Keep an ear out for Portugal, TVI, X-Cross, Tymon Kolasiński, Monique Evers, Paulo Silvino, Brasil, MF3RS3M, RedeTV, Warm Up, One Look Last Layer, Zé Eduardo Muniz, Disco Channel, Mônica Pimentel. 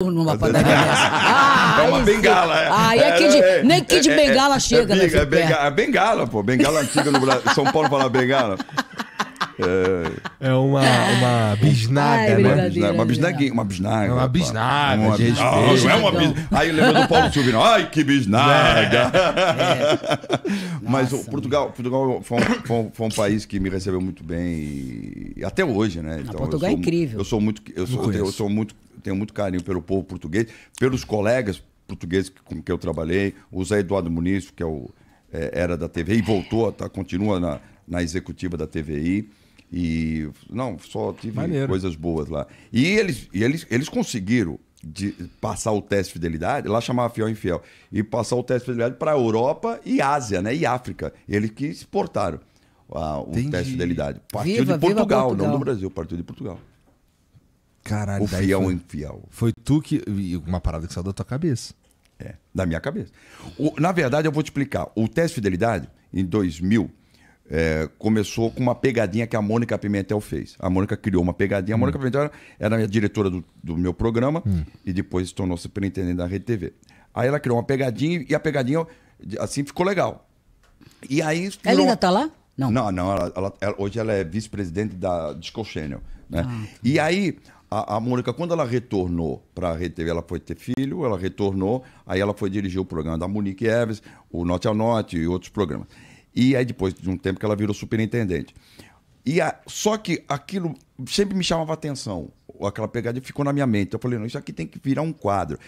Numa padaria dessa. Ah, é uma bengala. Aí é que nem que de bengala chega, né? É bengala, pô. Bengala antiga no Brasil. São Paulo fala bengala. É uma bisnaga, né? Uma bisnaguinha. Uma bisnaga. Uma bisnaga. Uma bisnaga. Aí lembra do Paulo Silvino. Ai, que bisnaga. Mas Portugal foi um país que me recebeu muito bem. Até hoje, né? Portugal é incrível. Eu sou muito... Tenho muito carinho pelo povo português, pelos colegas portugueses com que eu trabalhei. O Zé Eduardo Muniz, que era da TVI, voltou, continua na executiva da TVI. E não, só tive coisas boas lá. E eles conseguiram passar o teste de fidelidade, lá chamava fiel e infiel, e passar o teste de fidelidade para a Europa e Ásia, né? E África. Eles que exportaram o teste de fidelidade. Partiu de Portugal, não do Brasil, partiu de Portugal. Caralho, o fiel ou infiel. Foi tu que... Uma parada que saiu da tua cabeça. É, da minha cabeça. Na verdade, eu vou te explicar. O teste de fidelidade, em 2000, começou com uma pegadinha que a Mônica Pimentel fez. A Mônica criou uma pegadinha. A Mônica Pimentel era a diretora do meu programa e depois se tornou superintendente da RedeTV. Aí ela criou uma pegadinha e a pegadinha, assim, ficou legal. E aí... Ela ainda tá lá? Não. Não. Hoje ela é vice-presidente da Disco Channel, né? E aí... A Mônica, quando ela retornou para a RedeTV, ela foi ter filho, ela retornou, aí ela foi dirigir o programa da Monique Evers, o Norte ao Norte e outros programas. E aí, depois de um tempo, que ela virou superintendente. Só que aquilo sempre me chamava atenção, aquela pegada ficou na minha mente. Eu falei, não, isso aqui tem que virar um quadro.